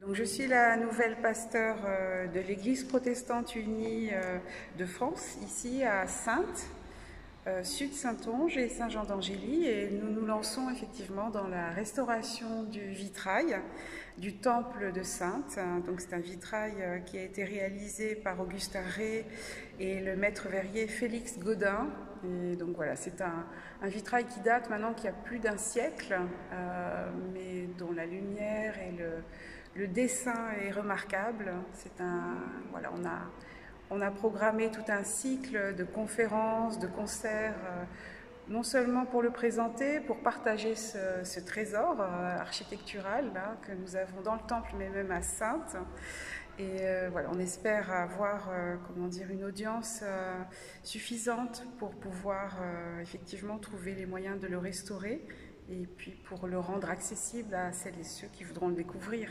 Donc, je suis la nouvelle pasteur de l'Église protestante unie de France, ici à Saintes, Sud-Saintonge et Saint-Jean-d'Angély, et nous nous lançons effectivement dans la restauration du vitrail du temple de Saintes. Donc c'est un vitrail qui a été réalisé par Augustin Rey et le maître verrier Félix Godin. Et donc voilà, c'est un vitrail qui date maintenant qu'il y a plus d'un siècle, mais dont la lumière et le dessin est remarquable. C'est voilà, on a programmé tout un cycle de conférences, de concerts, non seulement pour le présenter, pour partager ce trésor architectural là, que nous avons dans le temple, mais même à Saintes. Et voilà, on espère avoir une audience suffisante pour pouvoir effectivement trouver les moyens de le restaurer et puis pour le rendre accessible à celles et ceux qui voudront le découvrir.